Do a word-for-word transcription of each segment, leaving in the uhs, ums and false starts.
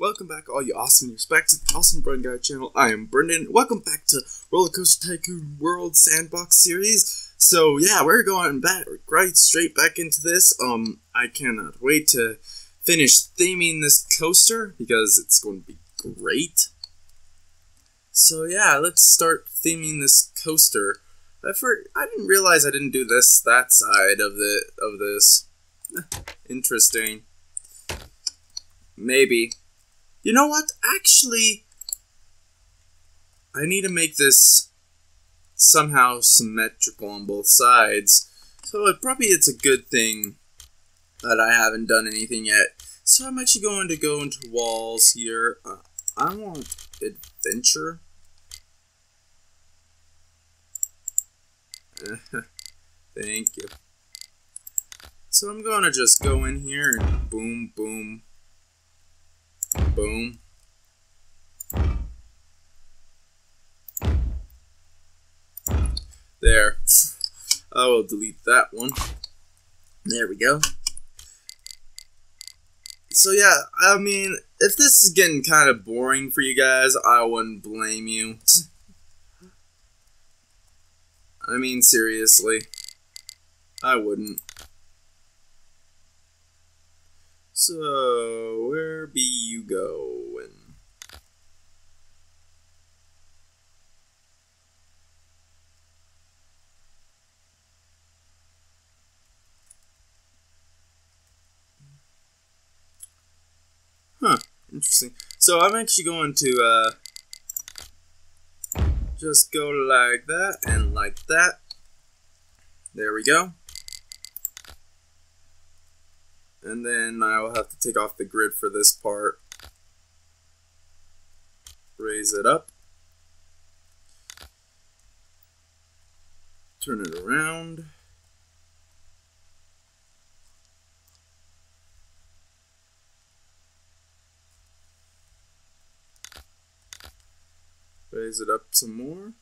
Welcome back, all you awesome respects, to the Awesome Brendan Guy Channel. I am Brendan. Welcome back to Roller Coaster Tycoon World Sandbox Series. So yeah, we're going back right straight back into this. Um, I cannot wait to finish theming this coaster because it's going to be great. So yeah, let's start theming this coaster. I for I didn't realize I didn't do this that side of the of this. Interesting. Maybe. You know what? Actually, I need to make this somehow symmetrical on both sides. So it probably it's a good thing that I haven't done anything yet. So I'm actually going to go into walls here. Uh, I want adventure. Thank you. So I'm going to just go in here and boom, boom. Boom. There. I will delete that one. There we go. So yeah, I mean, if this is getting kind of boring for you guys, I wouldn't blame you. I mean, seriously. I wouldn't. So, where be you going? Huh, interesting. So I'm actually going to uh, just go like that and like that. There we go. And then I will have to take off the grid for this part. Raise it up. Turn it around. Raise it up some more.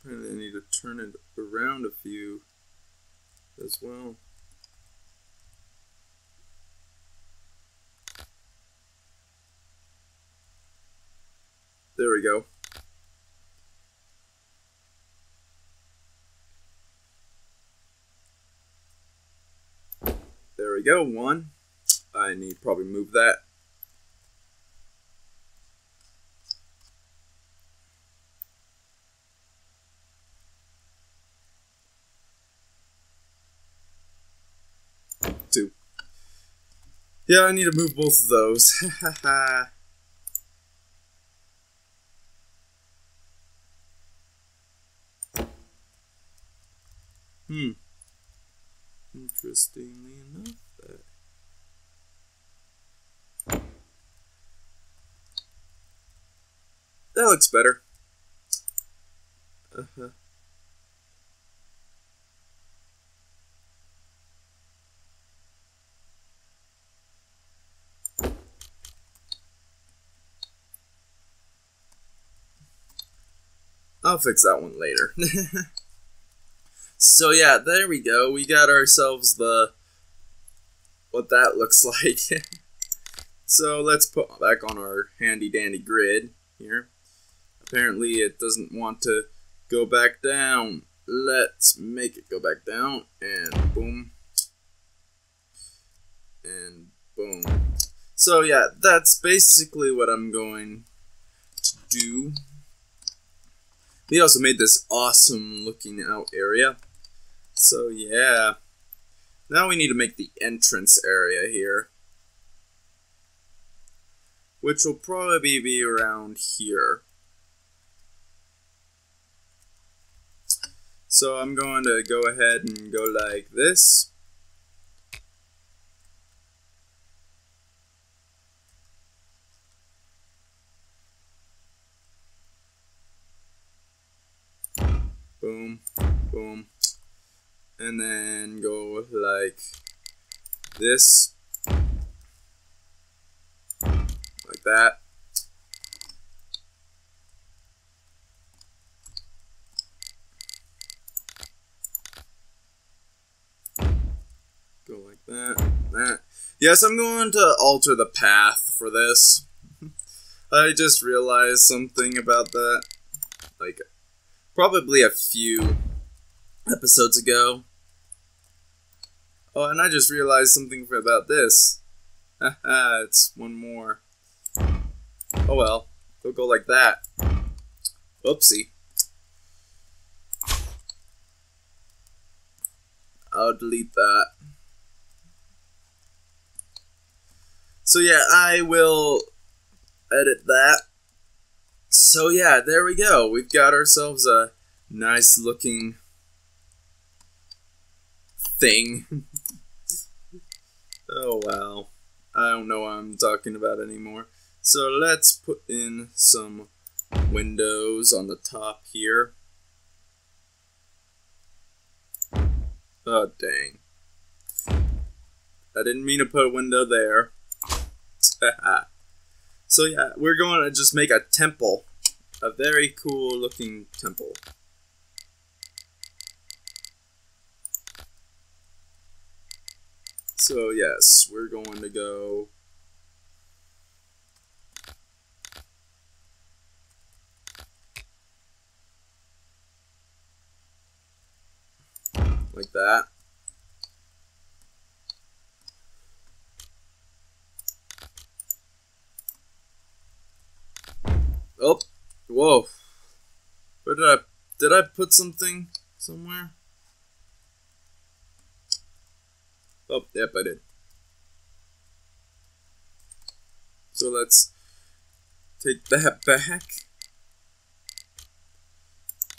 Apparently I need to turn it around a few as well. There we go. There we go, one. I need to probably move that. Yeah, I need to move both of those. hmm. Interestingly enough, that... that looks better. Uh-huh. I'll fix that one later. So yeah, there we go. We got ourselves the what that looks like. So let's put back on our handy dandy grid here. Apparently it doesn't want to go back down. Let's make it go back down and boom. And boom. So yeah, that's basically what I'm going to do. We also made this awesome looking out area. So yeah. Now we need to make the entrance area here, which will probably be around here. So I'm going to go ahead and go like this. Boom, boom, and then go like this, like that. Go like that, that. Yes, I'm going to alter the path for this. I just realized something about that. Like, probably a few episodes ago. Oh, and I just realized something about this. Haha, it's one more. Oh well, they'll go like that. Oopsie. I'll delete that. So yeah, I will edit that. So yeah, there we go. We've got ourselves a nice looking thing. Oh wow. I don't know what I'm talking about anymore. So let's put in some windows on the top here. Oh dang. I didn't mean to put a window there. So yeah, we're going to just make a temple. A very cool looking temple. So yes, we're going to go... like that. Oh, whoa. Where did I, did I put something somewhere? Oh, yep, I did. So let's take that back.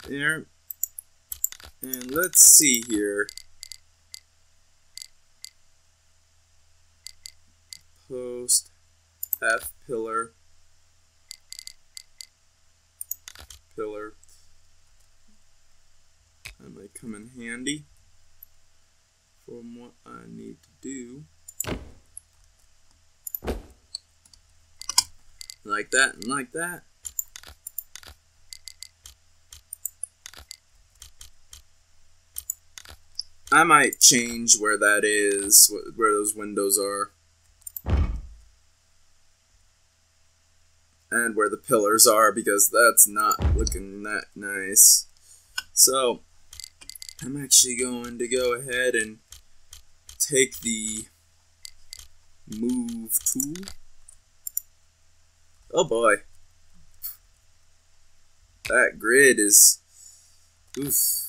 There. And let's see here. Post, half pillar, pillar. That might come in handy from what I need to do. Like that and like that. I might change where that is, where those windows are. And where the pillars are, because that's not looking that nice. So, I'm actually going to go ahead and take the move tool. Oh boy. That grid is... oof.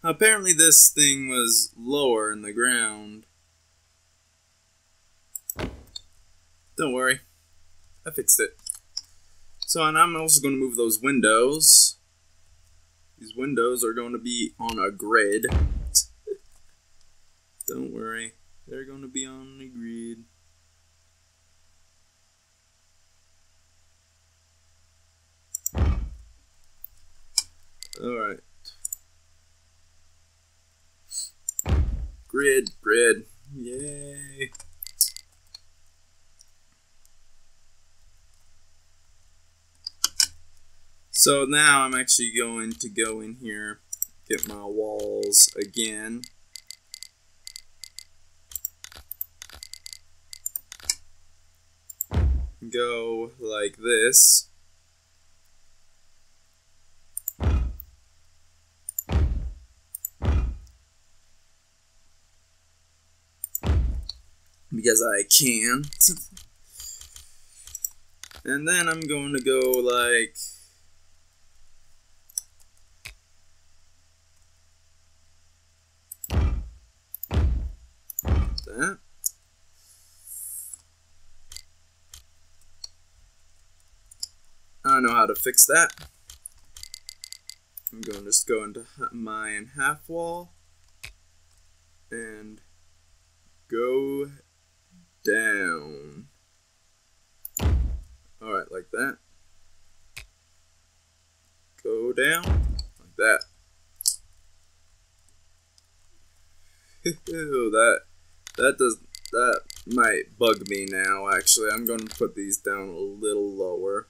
Apparently this thing was lower in the ground. Don't worry. I fixed it. So, and I'm also going to move those windows. These windows are going to be on a grid. Don't worry. They're going to be on the grid. Alright. Grid, grid, yay. So now I'm actually going to go in here, get my walls again. Go like this. Because I can. And then I'm going to go like that. I don't know how to fix that. I'm going to just go into my half wall and go down. Alright, like that. Go down. Like that. that that does that might bug me now, actually. I'm gonna put these down a little lower.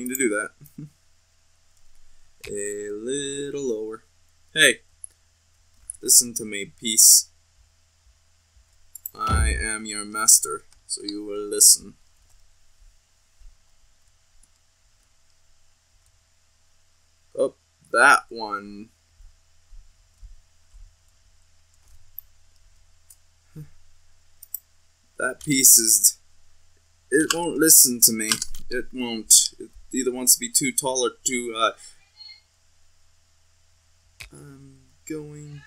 mean to do that. A little lower. Hey, listen to me, peace. I am your master, so you will listen. Oh, that one. That piece is, it won't listen to me. It won't. It either wants to be too tall or too, uh, I'm going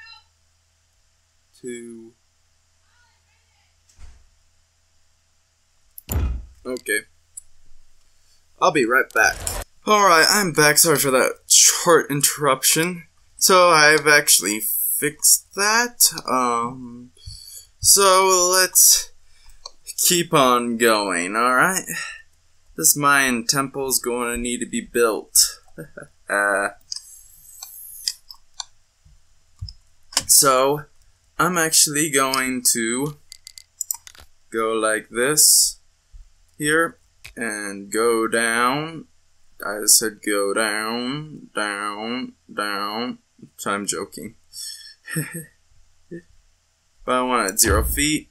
to, okay. I'll be right back. Alright, I'm back. Sorry for that short interruption. So I've actually fixed that. Um, so let's keep on going, alright? This Mayan temple's gonna need to be built. uh, so, I'm actually going to go like this here and go down. I just said go down, down, down. I'm joking. But I want it zero feet.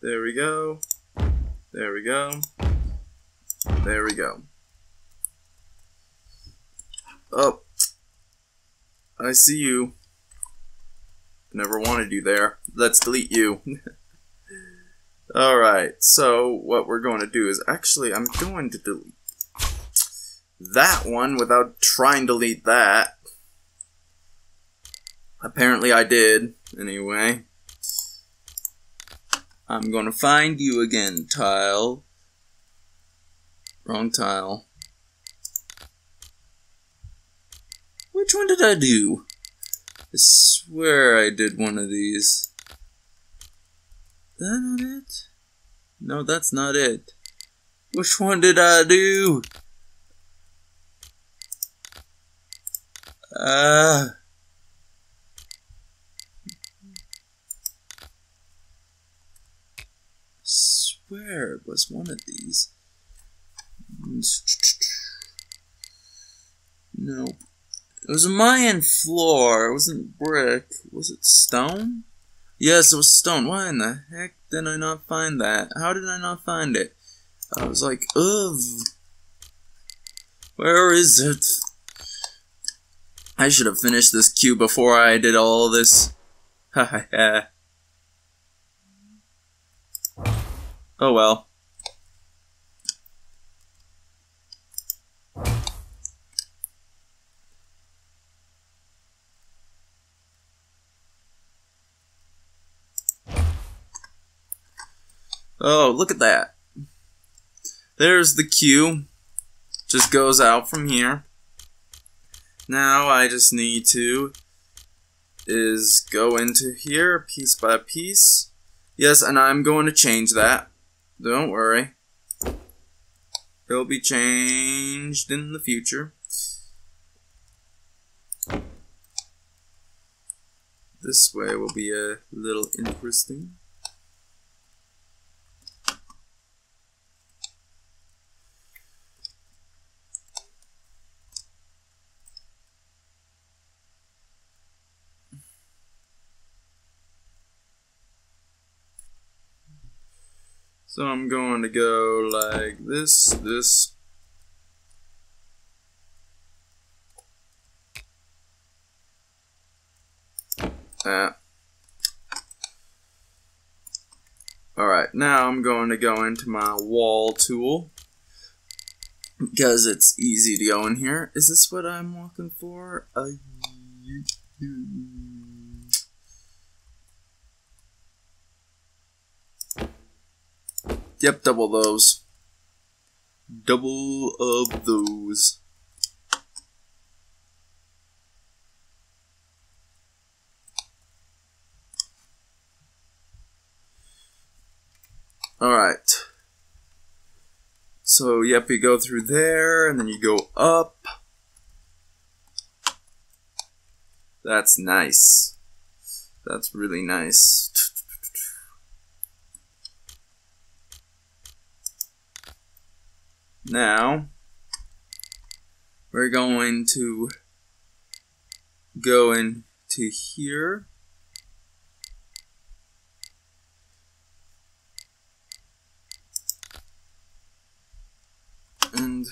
There we go. There we go. There we go. Oh. I see you. Never wanted you there. Let's delete you. Alright, so what we're going to do is actually I'm going to delete that one without trying to delete that. Apparently I did. Anyway. I'm gonna find you again, tile. Wrong tile. Which one did I do? I swear I did one of these. Is that not it? No, that's not it. Which one did I do? Ah. Uh. Where was one of these? No. It was a Mayan floor. It wasn't brick. Was it stone? Yes, it was stone. Why in the heck did I not find that? How did I not find it? I was like, ugh. Where is it? I should have finished this cube before I did all this. Ha ha ha. Oh well. Oh, look at that. There's the queue. Just goes out from here. Now I just need to is go into here piece by piece. Yes, and I'm going to change that. Don't worry. It'll be changed in the future. This way will be a little interesting. So I'm going to go like this, this. Ah. Alright, now I'm going to go into my wall tool. Because it's easy to go in here. Is this what I'm looking for? Uh, Yep, double those. Double of those. Alright. So, yep, you go through there, and then you go up. That's nice. That's really nice. Now, we're going to go into here. And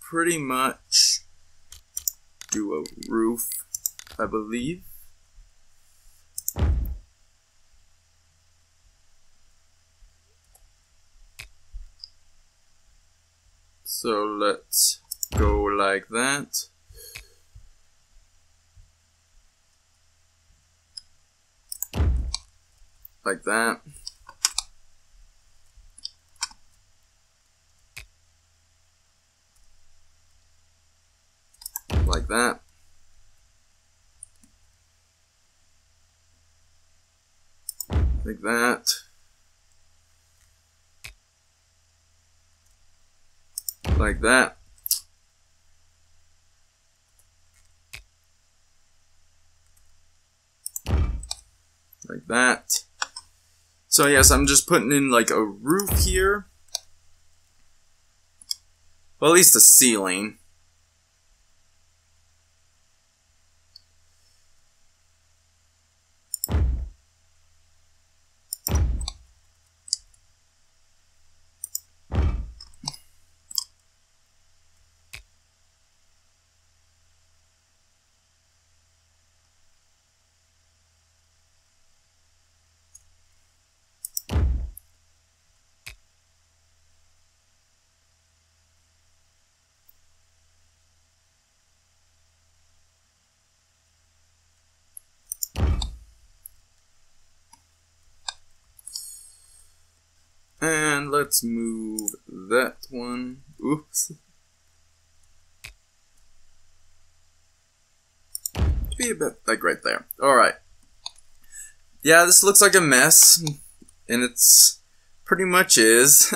pretty much do a roof, I believe. So let's go like that. Like that. Like that. Like that. Like that. Like that. So yes, I'm just putting in like a roof here. Well, at least a ceiling. And let's move that one. Oops. Be a bit like right there. Alright. Yeah, this looks like a mess. And it's pretty much is.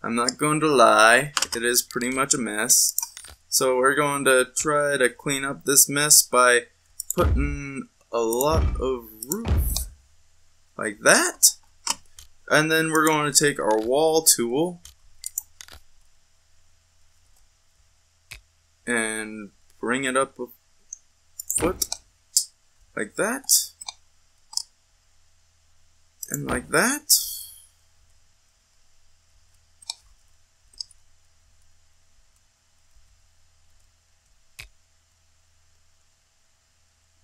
I'm not going to lie. It is pretty much a mess. So we're going to try to clean up this mess by putting a lot of roof. Like that. And then we're going to take our wall tool and bring it up a foot, like that, and like that,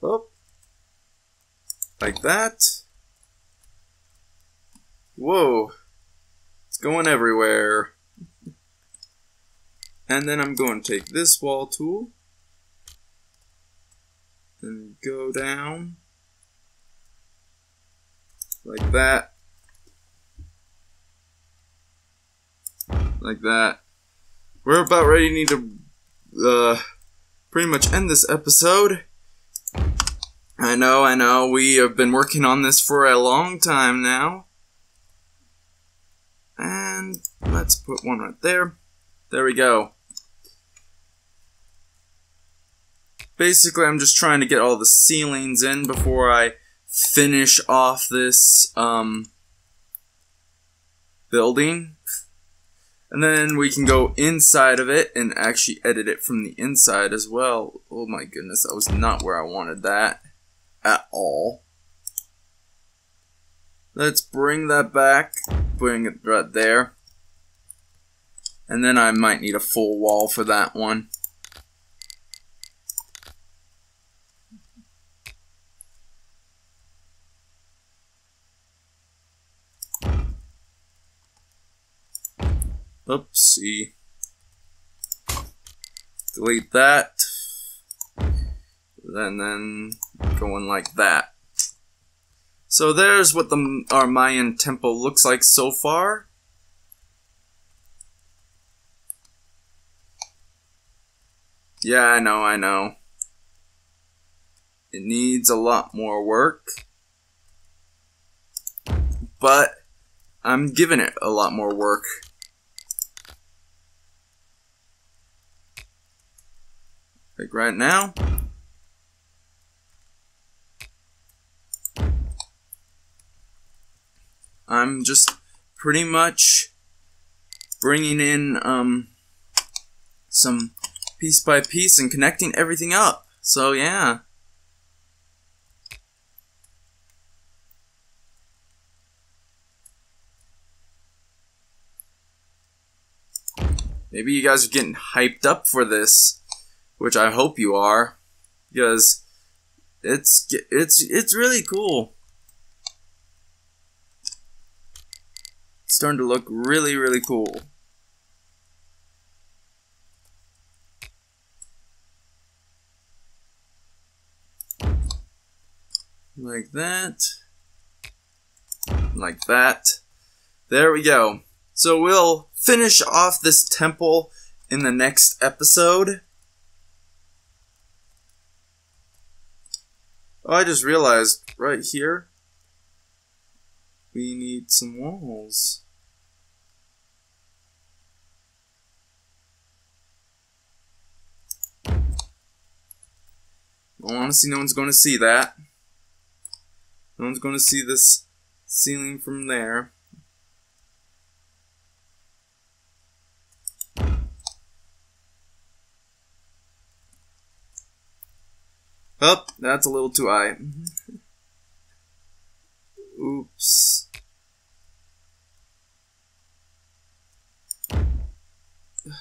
up, like that. Whoa, it's going everywhere. And then I'm going to take this wall tool and go down like that, like that. We're about ready to need to uh, pretty much end this episode. I know, I know, we have been working on this for a long time now. And let's put one right there. There we go. Basically, I'm just trying to get all the ceilings in before I finish off this um, building. And then we can go inside of it and actually edit it from the inside as well. Oh my goodness, that was not where I wanted that at all. Let's bring that back, bring it right there. And then I might need a full wall for that one. Oopsie. Delete that. And then going like that. So there's what the, our Mayan temple looks like so far. Yeah, I know, I know. It needs a lot more work. But I'm giving it a lot more work. Like right now. I'm just pretty much bringing in um, some piece by piece and connecting everything up. So yeah. Maybe you guys are getting hyped up for this, which I hope you are, because it's it's it's really cool. It's starting to look really, really cool. Like that. Like that. There we go. So we'll finish off this temple in the next episode. Oh, I just realized right here we need some walls. Well, honestly, no one's going to see that. No one's going to see this ceiling from there. Oh, that's a little too high. Oops.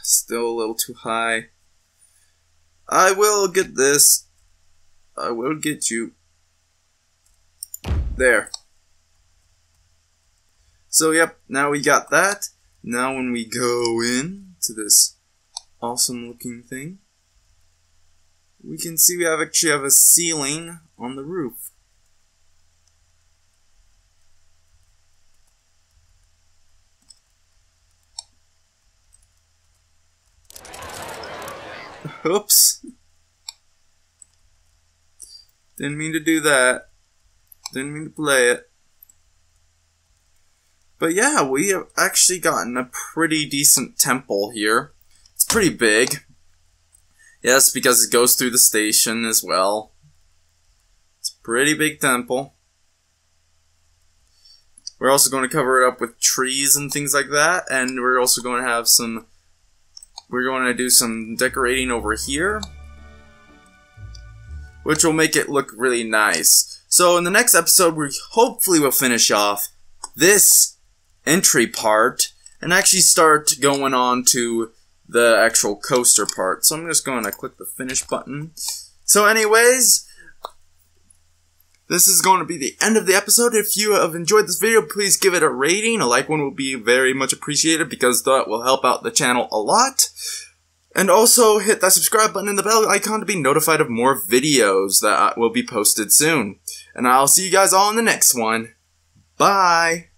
Still a little too high. I will get this. I will get you. There. So, yep, now we got that. Now when we go in to this awesome looking thing, we can see we have actually have a ceiling on the roof. Oops. Didn't mean to do that. Didn't mean to play it. But yeah, we have actually gotten a pretty decent temple here. It's pretty big. Yes, because it goes through the station as well. It's a pretty big temple. We're also going to cover it up with trees and things like that. And we're also going to have some... We're going to do some decorating over here, which will make it look really nice. So in the next episode, we hopefully will finish off this entry part and actually start going on to the actual coaster part. So I'm just going to click the finish button. So anyways, this is going to be the end of the episode. If you have enjoyed this video, please give it a rating. A like one will be very much appreciated, because that will help out the channel a lot. And also hit that subscribe button and the bell icon to be notified of more videos that will be posted soon. And I'll see you guys all in the next one. Bye!